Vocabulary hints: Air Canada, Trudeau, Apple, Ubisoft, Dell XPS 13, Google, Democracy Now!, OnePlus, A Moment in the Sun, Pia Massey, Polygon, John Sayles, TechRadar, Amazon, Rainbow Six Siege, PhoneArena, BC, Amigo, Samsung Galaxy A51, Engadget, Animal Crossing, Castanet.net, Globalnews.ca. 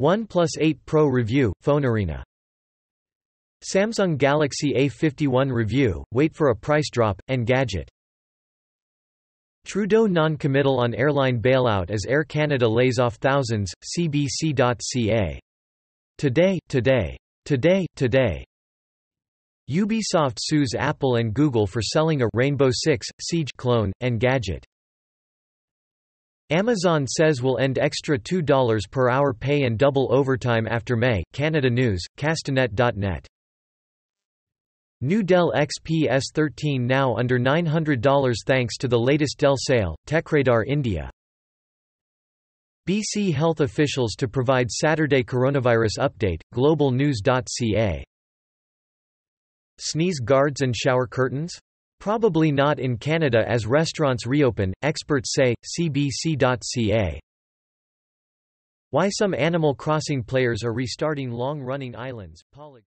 OnePlus 8 Pro review, PhoneArena. Samsung Galaxy A51 review, wait for a price drop, Engadget. Trudeau non-committal on airline bailout as Air Canada lays off thousands, cbc.ca. Today. Ubisoft sues Apple and Google for selling a Rainbow Six Siege clone, Engadget. Amazon says will end extra $2 per hour pay and double overtime after May, Canada News, Castanet.net. New Dell XPS 13 now under $900 thanks to the latest Dell sale, TechRadar India. BC health officials to provide Saturday coronavirus update, globalnews.ca. Sneeze guards and shower curtains? Probably not in Canada as restaurants reopen, experts say, cbc.ca. Why some Animal Crossing players are restarting long-running islands, Polygon.